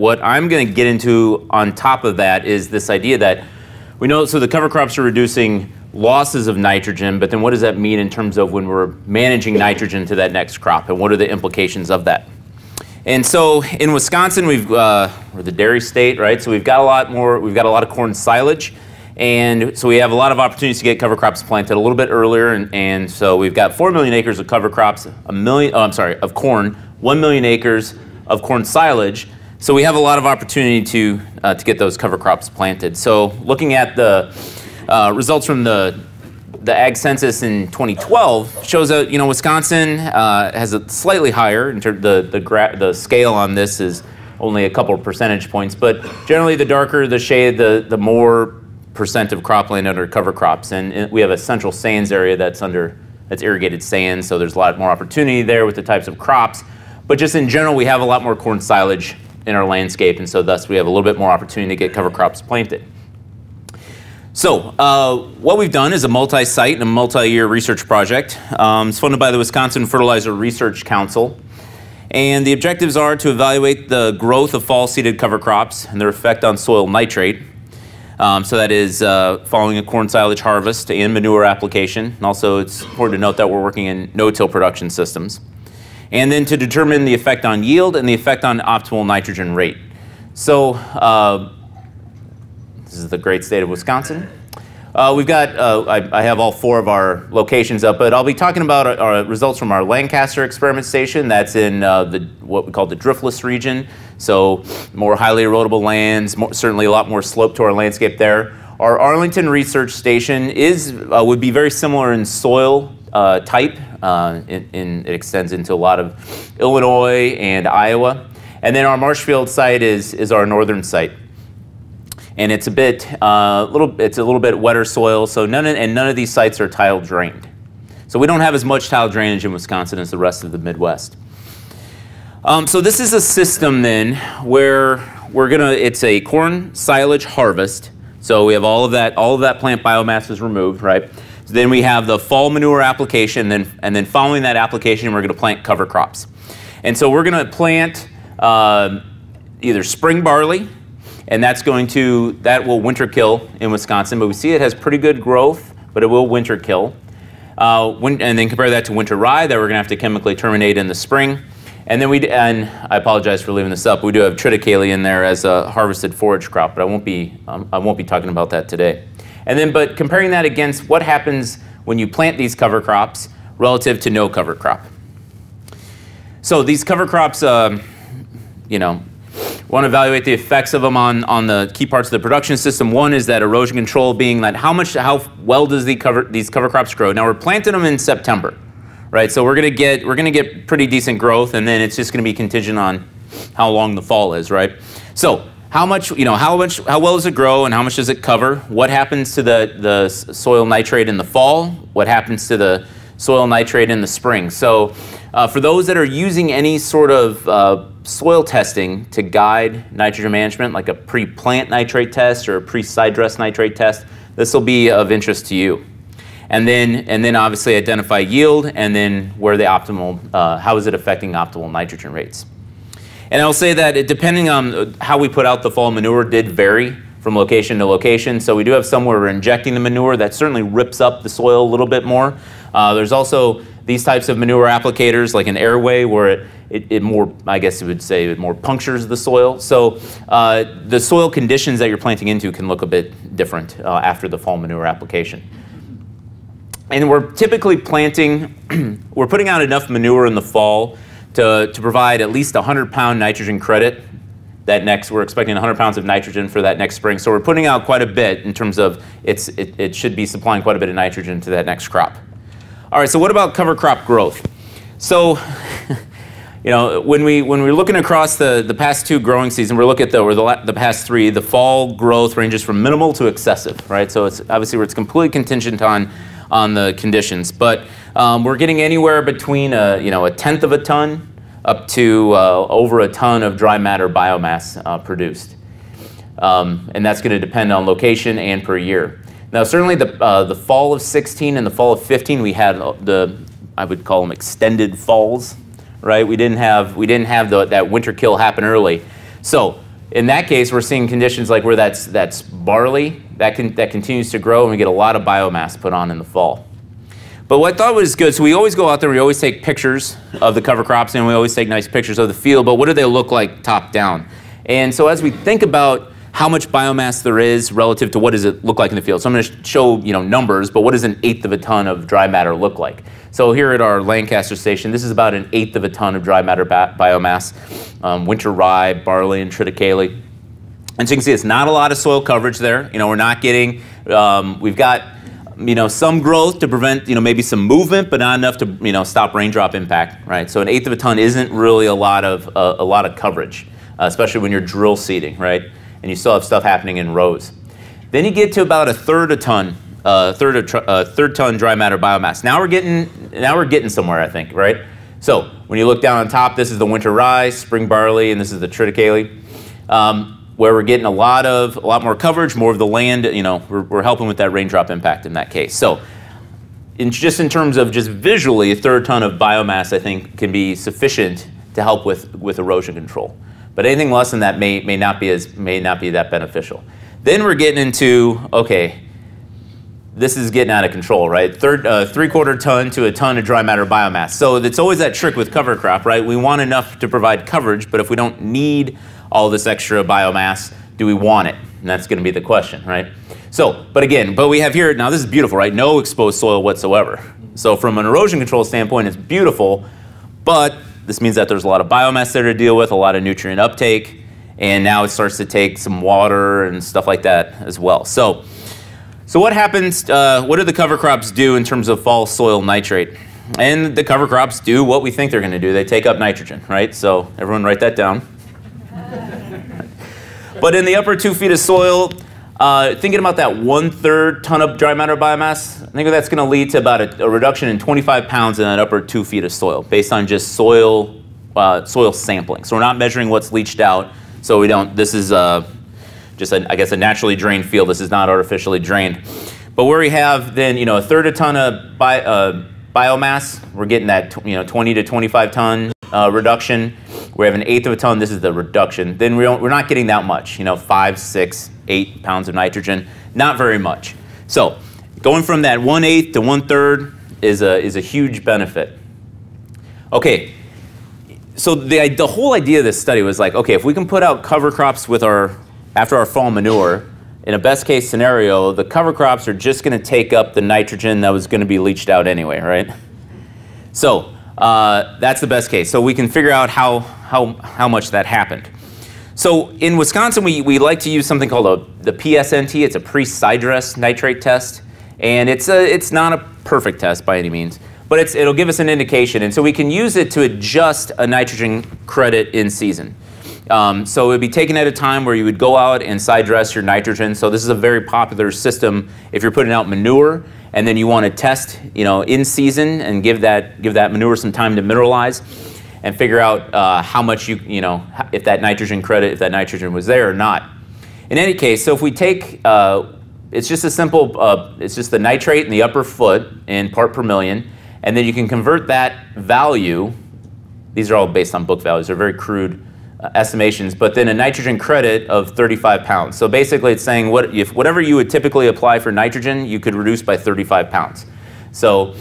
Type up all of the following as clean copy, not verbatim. What I'm going to get into on top of that is this idea that we know, so the cover crops are reducing losses of nitrogen, but then what does that mean in terms of when we're managing nitrogen to that next crop, and what are the implications of that? And so in Wisconsin, we're the dairy state, right? So we've got a lot more, we've got a lot of corn silage, and so we have a lot of opportunities to get cover crops planted a little bit earlier, and so we've got 4 million acres of cover crops, of corn, 1 million acres of corn silage. So we have a lot of opportunity to get those cover crops planted. So looking at the results from the Ag Census in 2012 shows that, you know, Wisconsin has a slightly higher, in terms the scale on this is only a couple of percentage points, but generally the darker the shade, the more percent of cropland under cover crops. And we have a central sands area that's irrigated sands, so there's a lot more opportunity there with the types of crops. But just in general, we have a lot more corn silage in our landscape, and so thus we have a little bit more opportunity to get cover crops planted. So what we've done is a multi-site and a multi-year research project. It's funded by the Wisconsin Fertilizer Research Council. And the objectives are to evaluate the growth of fall-seeded cover crops and their effect on soil nitrate. So that is following a corn silage harvest and manure application. And also it's important to note that we're working in no-till production systems. And then to determine the effect on yield and the effect on optimal nitrogen rate. So this is the great state of Wisconsin. We've got, I have all four of our locations up, but I'll be talking about our results from our Lancaster Experiment Station. That's in what we call the Driftless region. So more highly erodible lands, certainly a lot more slope to our landscape there. Our Arlington Research Station is, would be very similar in soil type. It extends into a lot of Illinois and Iowa. And then our Marshfield site is our northern site. And it's a little bit wetter soil, so none of these sites are tile drained. So we don't have as much tile drainage in Wisconsin as the rest of the Midwest. So this is a system then where it's a corn silage harvest. So we have all of that plant biomass is removed, right? So then we have the fall manure application, and then following that application, we're gonna plant cover crops. And so we're gonna plant either spring barley, and that will winter kill in Wisconsin, but we see it has pretty good growth, but it will winter kill. And then compare that to winter rye that we're gonna have to chemically terminate in the spring. And then I apologize for leaving this up, we do have triticale in there as a harvested forage crop, but I won't be talking about that today. And then, but comparing that against what happens when you plant these cover crops relative to no cover crop. So these cover crops, want to evaluate the effects of them on the key parts of the production system. One is that erosion control, being that how well does these cover crops grow? Now we're planting them in September, right? So we're gonna get pretty decent growth, and then it's just gonna be contingent on how long the fall is, right? So how well does it grow, and how much does it cover? What happens to the soil nitrate in the fall? What happens to the soil nitrate in the spring? So for those that are using any sort of soil testing to guide nitrogen management, like a pre-plant nitrate test or a pre-side dress nitrate test, this will be of interest to you. And then obviously identify yield, and then where the optimal, how is it affecting optimal nitrogen rates? And I'll say that depending on how we put out the fall manure did vary from location to location. So we do have some where we're injecting the manure. That certainly rips up the soil a little bit more. There's also these types of manure applicators, like an airway, where it more punctures the soil. So the soil conditions that you're planting into can look a bit different after the fall manure application. And we're typically planting, we're putting out enough manure in the fall to provide at least 100-pound nitrogen credit. We're expecting 100 pounds of nitrogen for that next spring. So we're putting out quite a bit in terms of, it should be supplying quite a bit of nitrogen to that next crop. All right, so what about cover crop growth? So, when we're looking across the past two growing seasons, we're looking at the past three, the fall growth ranges from minimal to excessive, right? So it's obviously where it's completely contingent on the conditions, but we're getting anywhere between a tenth of a ton up to over a ton of dry matter biomass produced. And that's gonna depend on location and per year. Now, certainly the fall of 16 and the fall of 15, we had I would call them extended falls, right? We didn't have that winter kill happen early. So In that case, we're seeing conditions like where that's barley that continues to grow, and we get a lot of biomass put on in the fall. But what I thought was good, so we always go out there, we always take pictures of the cover crops, and we always take nice pictures of the field, but what do they look like top down? And so as we think about how much biomass there is relative to what does it look like in the field, so I'm going to show numbers, but what does an 1/8 of a ton of dry matter look like? So here at our Lancaster station, this is about an 1/8 of a ton of dry matter biomass, winter rye, barley, and triticale. And so you can see it's not a lot of soil coverage there. We're not getting, we've got some growth to prevent, maybe some movement, but not enough to, stop raindrop impact, right? So an 1/8 of a ton isn't really a lot of coverage, especially when you're drill seeding, right? And you still have stuff happening in rows. Then you get to about a 1/3 a ton, third ton dry matter biomass. Now we're getting somewhere, I think, right? So when you look down on top, this is the winter rye, spring barley, and this is the triticale. Where we're getting a lot more coverage, more of the land, we're helping with that raindrop impact in that case. So in terms of just visually, a 1/3 ton of biomass, I think, can be sufficient to help with erosion control. But anything less than that may not be that beneficial. Then we're getting into, okay, this is getting out of control, right? 3/4 ton to a ton of dry matter biomass. So it's always that trick with cover crop, right? We want enough to provide coverage, but if we don't need all this extra biomass, do we want it? And that's going to be the question, right? So, but we have here, now this is beautiful, right? No exposed soil whatsoever. So from an erosion control standpoint, it's beautiful, but this means that there's a lot of biomass there to deal with, a lot of nutrient uptake, and now it starts to take some water and stuff like that as well. So what happens, what do the cover crops do in terms of fall soil nitrate? And the cover crops do what we think they're going to do. They take up nitrogen, right? So everyone write that down. But in the upper 2 feet of soil, thinking about that 1/3 ton of dry matter biomass, I think that's going to lead to about a reduction in 25 pounds in that upper 2 feet of soil based on just soil sampling. So we're not measuring what's leached out. So we don't, this is just, I guess, a naturally drained field. This is not artificially drained. But where we have then, 1/3 a ton of biomass, we're getting that, 20 to 25 ton reduction. We have an 1/8 of a ton, this is the reduction. Then we're not getting that much, 5, 6, 8 pounds of nitrogen, not very much. So going from that 1/8 to 1/3 is a huge benefit. Okay, so the whole idea of this study was like, okay, if we can put out cover crops after our fall manure, in a best case scenario, the cover crops are just gonna take up the nitrogen that was gonna be leached out anyway, right? So that's the best case. So we can figure out how much that happened. So in Wisconsin, we like to use something called the PSNT. It's a pre-sidress nitrate test, and it's not a perfect test by any means, but it'll give us an indication, and so we can use it to adjust a nitrogen credit in season. So it would be taken at a time where you would go out and sidress your nitrogen. So this is a very popular system if you're putting out manure, and then you want to test, in season and give that manure some time to mineralize, and figure out how much if that nitrogen credit, if that nitrogen was there or not. In any case, so if we take, it's just a simple, it's just the nitrate in the upper foot in part per million, and then you can convert that value. These are all based on book values. They're very crude estimations, but then a nitrogen credit of 35 pounds. So basically it's saying whatever you would typically apply for nitrogen, you could reduce by 35 pounds. So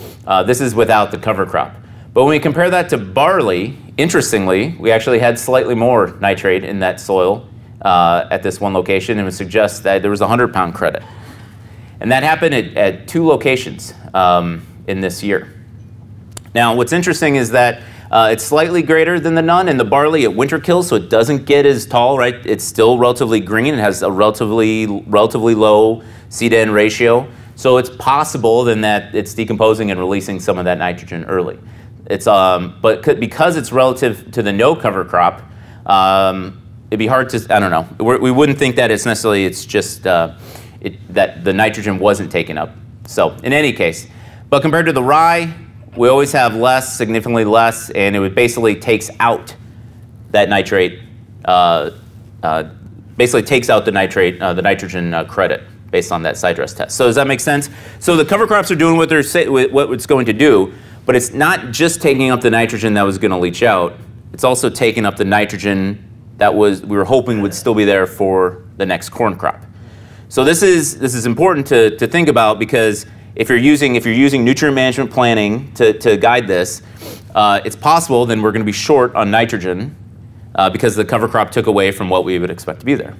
this is without the cover crop. But when we compare that to barley, interestingly, we actually had slightly more nitrate in that soil at this one location, and it would suggest that there was a 100-pound credit. And that happened at 2 locations in this year. Now what's interesting is that it's slightly greater than the none in the barley at winter kill, so it doesn't get as tall, right? It's still relatively green. It has a relatively low seed-to-end ratio. So it's possible then that it's decomposing and releasing some of that nitrogen early. It's but because it's relative to the no cover crop, it'd be hard to, I don't know. We wouldn't think that it's necessarily, it's just that the nitrogen wasn't taken up. So in any case, but compared to the rye, we always have less, significantly less, and it basically takes out that nitrate, basically takes out the nitrogen credit based on that sidress test. So does that make sense? So the cover crops are doing what it's going to do, but it's not just taking up the nitrogen that was going to leach out. It's also taking up the nitrogen that was we were hoping would still be there for the next corn crop. So this is important to think about, because if you're using nutrient management planning to guide this, it's possible then we're going to be short on nitrogen because the cover crop took away from what we would expect to be there.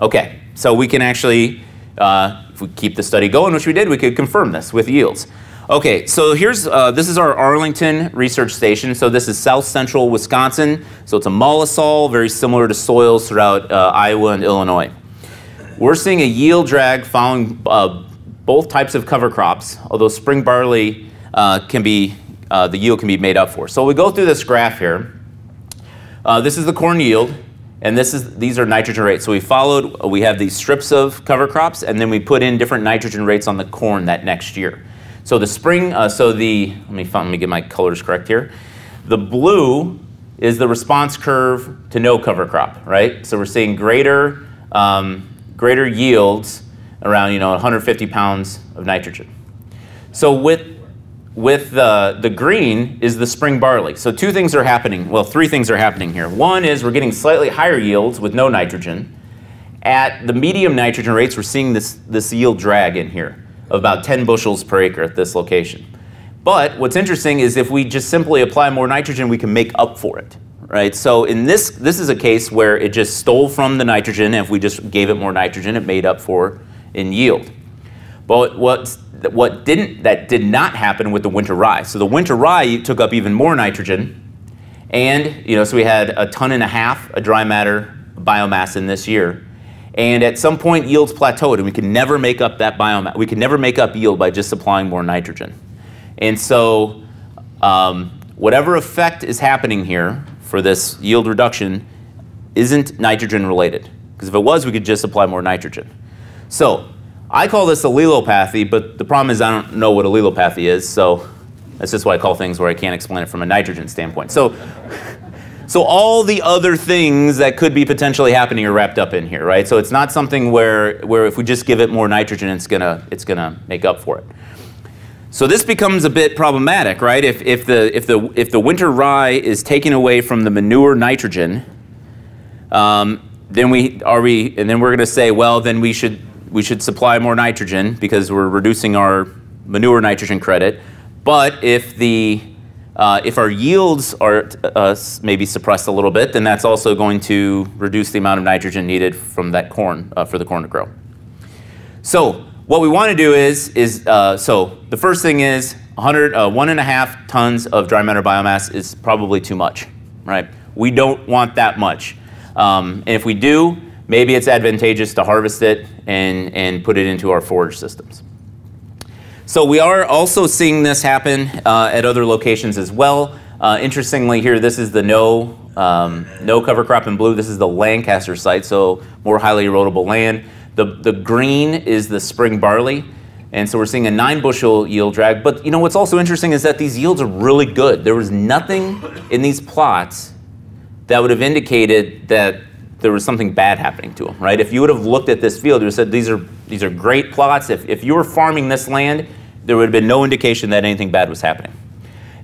Okay, so we can actually, if we keep the study going, which we did, we could confirm this with yields. Okay, so here's, this is our Arlington Research Station. So this is south central Wisconsin. So it's a mollisol, very similar to soils throughout Iowa and Illinois. We're seeing a yield drag following both types of cover crops, although spring barley the yield can be made up for. So we go through this graph here. This is the corn yield, and these are nitrogen rates. So we have these strips of cover crops, and then we put in different nitrogen rates on the corn that next year. So the spring, let me get my colors correct here. The blue is the response curve to no cover crop, right? So we're seeing greater yields around 150 pounds of nitrogen. So with the green is the spring barley. So two things are happening. Well, three things are happening here. One is we're getting slightly higher yields with no nitrogen. At the medium nitrogen rates, we're seeing this yield drag in here of about 10 bushels per acre at this location. But what's interesting is if we just simply apply more nitrogen, we can make up for it, right? So in this is a case where it just stole from the nitrogen, and if we just gave it more nitrogen, it made up for in yield. But what did not happen with the winter rye. So the winter rye took up even more nitrogen, and so we had 1.5 tons of dry matter biomass in this year. And at some point yields plateaued, and we could never make up that biomass. We could never make up yield by just supplying more nitrogen. And so whatever effect is happening here for this yield reduction isn't nitrogen related, because if it was, we could just apply more nitrogen. So I call this allelopathy, but the problem is I don't know what allelopathy is, so that's just why I call things where I can't explain it from a nitrogen standpoint. So all the other things that could be potentially happening are wrapped up in here, right? So it's not something where if we just give it more nitrogen, it's gonna make up for it. So this becomes a bit problematic, right? If the winter rye is taken away from the manure nitrogen, then we're gonna say, well, then we should supply more nitrogen because we're reducing our manure nitrogen credit. But if our yields are maybe suppressed a little bit, then that's also going to reduce the amount of nitrogen needed from that corn for the corn to grow. So what we want to do is the first thing is 1.5 tons of dry matter biomass is probably too much, right? We don't want that much, and if we do, maybe it's advantageous to harvest it and put it into our forage systems. So we are also seeing this happen at other locations as well. Interestingly here, this is the no cover crop in blue. This is the Lancaster site, so more highly erodible land. The green is the spring barley. And so we're seeing a 9-bushel yield drag. But what's also interesting is that these yields are really good. There was nothing in these plots that would have indicated that there was something bad happening to them, right? If you would have looked at this field, you would have said, these are great plots. If you were farming this land, there would have been no indication that anything bad was happening.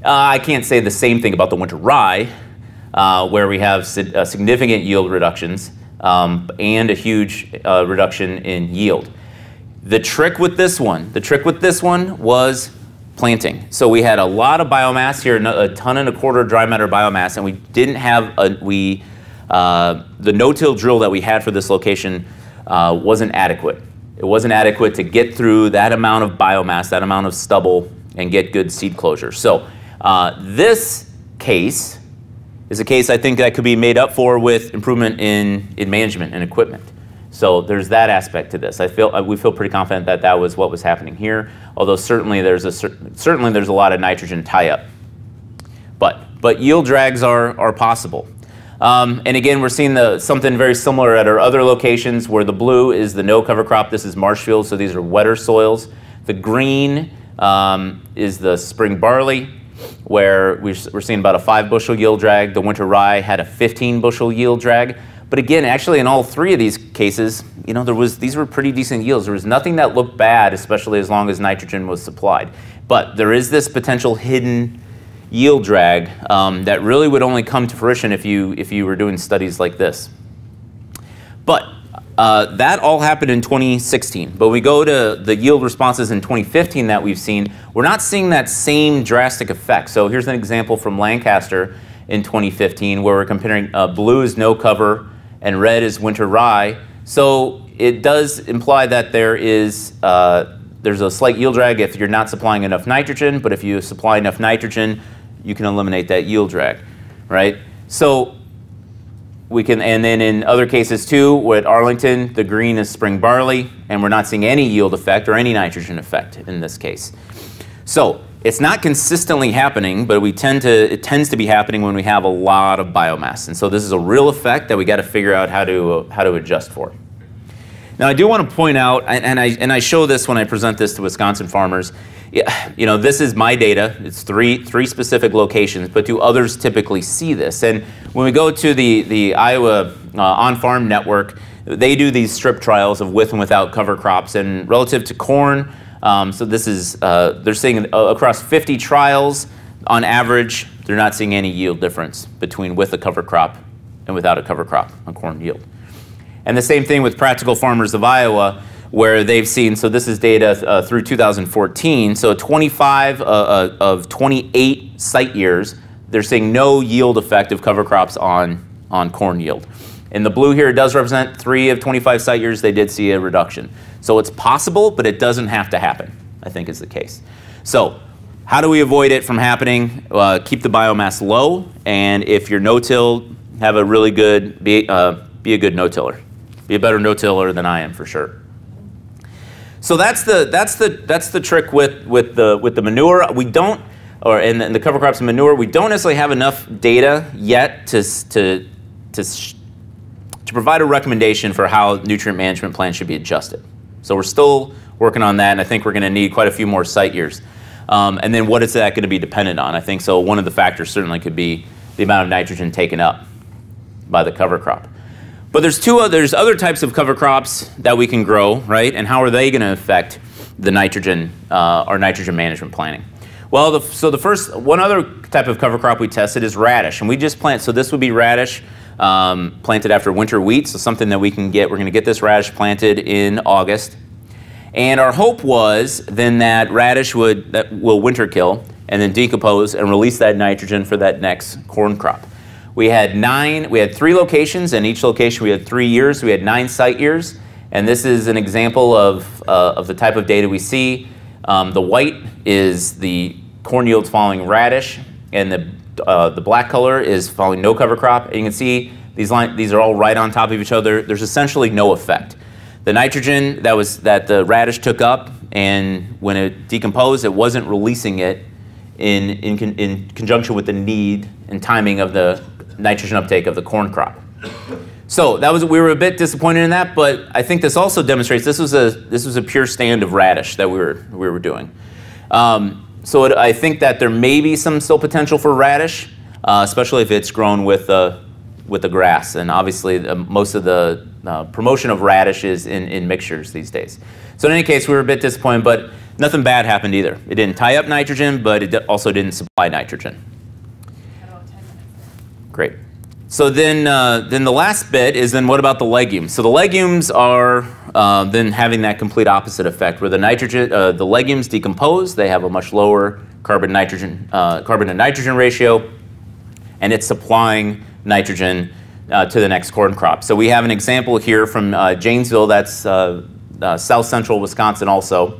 I can't say the same thing about the winter rye, where we have significant yield reductions and a huge reduction in yield. The trick with this one was planting. So we had a lot of biomass here, 1.25 tons dry matter biomass, and we didn't have the no-till drill that we had for this location wasn't adequate. It wasn't adequate to get through that amount of biomass, that amount of stubble, and get good seed closure. So this case is a case I think that could be made up for with improvement in management and equipment. So there's that aspect to this. We feel pretty confident that that was what was happening here, although certainly there's a lot of nitrogen tie-up. But yield drags are possible. And again, we're seeing something very similar at our other locations, where the blue is the no cover crop. This is Marshfield, so these are wetter soils. The green is the spring barley, where we're seeing about a 5-bushel yield drag. The winter rye had a 15-bushel yield drag. But again, actually in all three of these cases, these were pretty decent yields. There was nothing that looked bad, especially as long as nitrogen was supplied. But there is this potential hidden yield drag that really would only come to fruition if you were doing studies like this. But that all happened in 2016. But we go to the yield responses in 2015 that we've seen, we're not seeing that same drastic effect. So here's an example from Lancaster in 2015 where we're comparing blue is no cover and red is winter rye. So it does imply that there is there's a slight yield drag if you're not supplying enough nitrogen, but if you supply enough nitrogen, you can eliminate that yield drag, right? So we can, and then in other cases too, with Arlington, the green is spring barley, and we're not seeing any yield effect or any nitrogen effect in this case. So it's not consistently happening, but it tends to be happening when we have a lot of biomass. And so this is a real effect that we got to figure out how to adjust for. Now I do want to point out, and I show this when I present this to Wisconsin farmers, you know, this is my data, it's three specific locations, but do others typically see this? And when we go to the Iowa on-farm network, they do these strip trials of with and without cover crops, and relative to corn, so this is, they're seeing across 50 trials, on average, they're not seeing any yield difference between with a cover crop and without a cover crop on corn yield. And the same thing with Practical Farmers of Iowa, where they've seen, so this is data through 2014, so 25 of 28 site years, they're seeing no yield effect of cover crops on corn yield. And the blue here does represent 3 of 25 site years, they did see a reduction. So it's possible, but it doesn't have to happen, I think is the case. So how do we avoid it from happening? Keep the biomass low, and if you're no-till, have a really good, be a good no-tiller. Be a better no-tiller than I am for sure. So that's the trick with the manure. We don't, and the cover crops and manure. We don't necessarily have enough data yet to provide a recommendation for how nutrient management plans should be adjusted. So we're still working on that, and I think we're going to need quite a few more site years. And then what is that going to be dependent on? I think so. One of the factors certainly could be the amount of nitrogen taken up by the cover crop. But there's there's other types of cover crops that we can grow, right? And how are they going to affect the nitrogen, our nitrogen management planning? Well, one other type of cover crop we tested is radish. And we just plant, so this would be radish planted after winter wheat. So something that we can get, we're going to get this radish planted in August. And our hope was then that radish will winter kill and then decompose and release that nitrogen for that next corn crop. We had 3 locations, and each location we had 3 years, we had 9 site years. And this is an example of the type of data we see. The white is the corn yields following radish, and the black color is following no cover crop. And you can see these are all right on top of each other. There's essentially no effect. The nitrogen that the radish took up, and when it decomposed, it wasn't releasing it in conjunction with the need and timing of the nitrogen uptake of the corn crop. So we were a bit disappointed in that, but I think this also demonstrates this was a pure stand of radish that we were doing. So I think that there may be some still potential for radish, especially if it's grown with the grass. And obviously most of the promotion of radish is in mixtures these days. So in any case, we were a bit disappointed, but nothing bad happened either. It didn't tie up nitrogen, but it also didn't supply nitrogen. Great. So then the last bit is then what about the legumes? So the legumes are then having that complete opposite effect where the legumes decompose, they have a much lower carbon to nitrogen ratio, and it's supplying nitrogen to the next corn crop. So we have an example here from Janesville, that's south central Wisconsin also,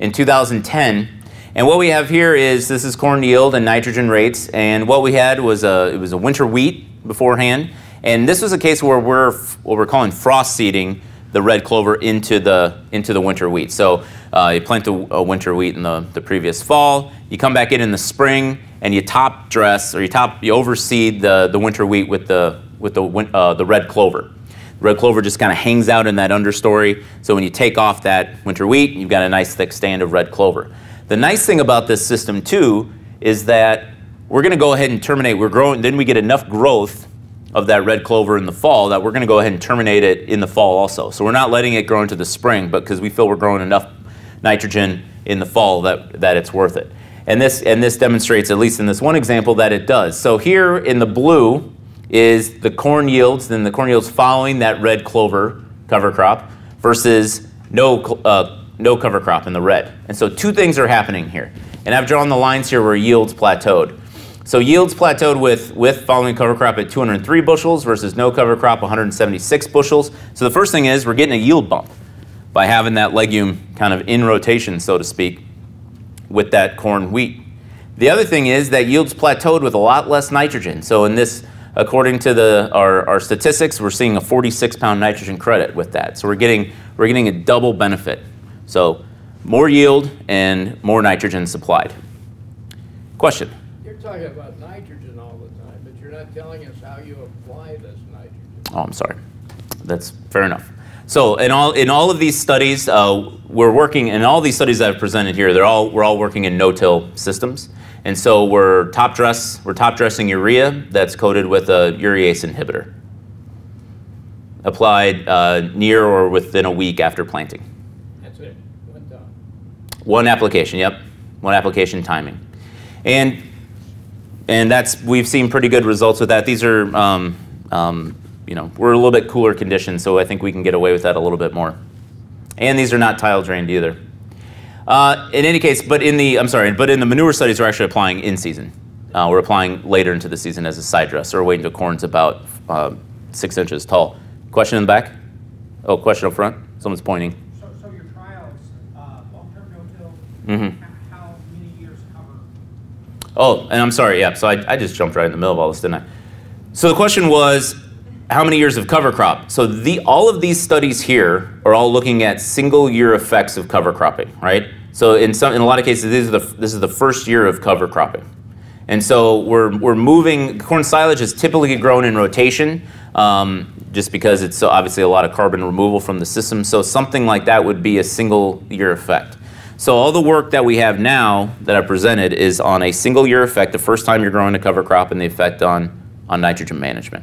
in 2010. And what we have here is, this is corn yield and nitrogen rates, and what we had was it was a winter wheat beforehand, and this was a case where we're what we're calling frost seeding the red clover into the winter wheat. So you plant a winter wheat in the previous fall, you come back in the spring, and you top dress or you overseed the winter wheat with the red clover. Red clover just kind of hangs out in that understory, so when you take off that winter wheat, you've got a nice thick stand of red clover. The nice thing about this system too is that we're going to go ahead and terminate. Then we get enough growth of that red clover in the fall that we're going to go ahead and terminate it in the fall also. So we're not letting it grow into the spring, but because we feel we're growing enough nitrogen in the fall that it's worth it. And this demonstrates, at least in this one example, that it does. So here in the blue is the corn yields, then the corn yields following that red clover cover crop versus no cover crop in the red. And so two things are happening here. And I've drawn the lines here where yields plateaued. So yields plateaued with following cover crop at 203 bushels versus no cover crop 176 bushels. So the first thing is we're getting a yield bump by having that legume kind of in rotation, so to speak, with that corn wheat. The other thing is that yields plateaued with a lot less nitrogen. So in this, according to our statistics, we're seeing a 46-pound nitrogen credit with that. So we're getting a double benefit. So more yield and more nitrogen supplied. Question? You're talking about nitrogen all the time, but you're not telling us how you apply this nitrogen. Oh, I'm sorry. That's fair enough. So in all of these studies, we're working in all these studies that I've presented here. We're all working in no-till systems, and so we're top dressing urea that's coated with a urease inhibitor, applied near or within a week after planting. That's it. One time. One application. Yep. One application timing, and that's, we've seen pretty good results with that. These are. You know, we're a little bit cooler conditioned, so I think we can get away with that a little bit more. And these are not tile drained either. In any case, but in the manure studies, we're actually applying in season. We're applying later into the season as a side dress, or waiting until corn's about 6 inches tall. Question in the back? Oh, question up front? Someone's pointing. So your trials, long-term no-till, how many years cover? Oh, and I'm sorry, yeah, so I just jumped right in the middle of all this, didn't I? So the question was, how many years of cover crop? So all of these studies here are all looking at single year effects of cover cropping, right? So in a lot of cases, this is the first year of cover cropping. And so we're moving, corn silage is typically grown in rotation just because it's obviously a lot of carbon removal from the system. So something like that would be a single year effect. So all the work that we have now that I presented is on a single year effect, the first time you're growing a cover crop, and the effect on nitrogen management.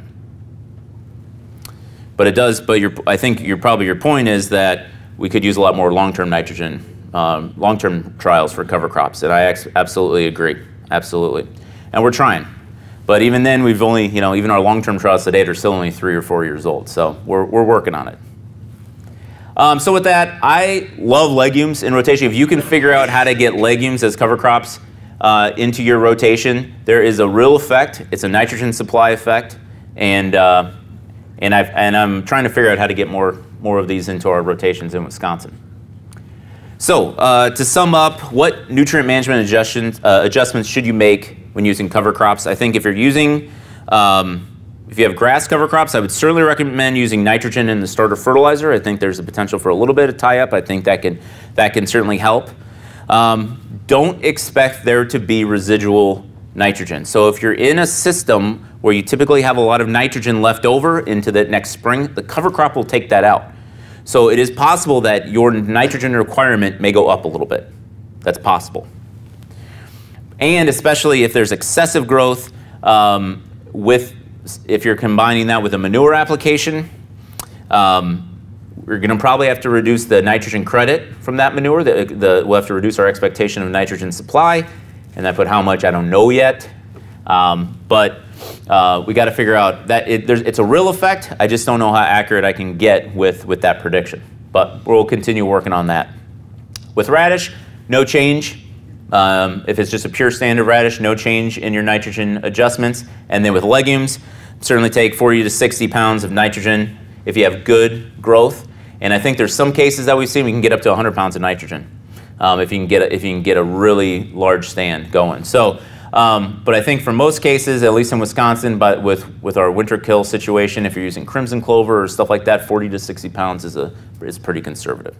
But it does. But I think your point is that we could use a lot more long-term nitrogen, long-term trials for cover crops, and I absolutely agree, absolutely. And we're trying, but even then, we've only, you know, even our long-term trials to date are still only 3 or 4 years old. So we're working on it. So with that, I love legumes in rotation. If you can figure out how to get legumes as cover crops into your rotation, there is a real effect. It's a nitrogen supply effect, And I'm trying to figure out how to get more of these into our rotations in Wisconsin. So to sum up, what nutrient management adjustments should you make when using cover crops? I think if you're using, if you have grass cover crops, I would certainly recommend using nitrogen in the starter fertilizer. I think there's a potential for a little bit of tie-up. I think that can certainly help. Don't expect there to be residual nitrogen. So if you're in a system where you typically have a lot of nitrogen left over into the next spring, the cover crop will take that out. So it is possible that your nitrogen requirement may go up a little bit. That's possible. And especially if there's excessive growth, if you're combining that with a manure application, we're going to probably have to reduce the nitrogen credit from that manure. We'll have to reduce our expectation of nitrogen supply, and I put how much, I don't know yet. But we got to figure out that it's a real effect. I just don't know how accurate I can get with that prediction. But we'll continue working on that. With radish, no change. If it's just a pure standard radish, no change in your nitrogen adjustments. And then with legumes, certainly take 40 to 60 pounds of nitrogen if you have good growth. And I think there's some cases that we've seen we can get up to 100 pounds of nitrogen if you can get a really large stand going. So. But I think for most cases, at least in Wisconsin, but with our winter kill situation, if you're using crimson clover or stuff like that, 40 to 60 pounds is pretty conservative.